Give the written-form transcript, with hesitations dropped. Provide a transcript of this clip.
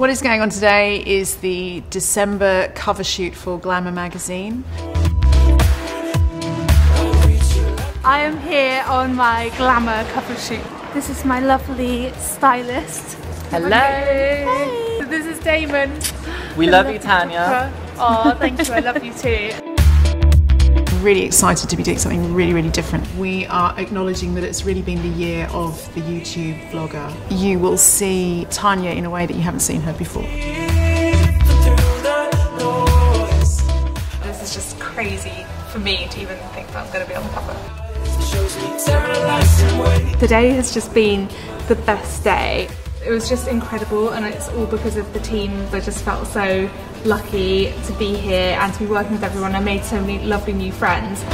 What is going on today is the December cover shoot for Glamour Magazine. I am here on my Glamour cover shoot. This is my lovely stylist. Hello! Hey. So this is Damon. We love you, Tanya. Oh, thank you, I love you too. Really excited to be doing something really, really different. We are acknowledging that it's really been the year of the YouTube vlogger. You will see Tanya in a way that you haven't seen her before. This is just crazy for me to even think that I'm going to be on the cover. Today has just been the best day. It was just incredible, and it's all because of the team. I just felt so lucky to be here and to be working with everyone. I made so many lovely new friends.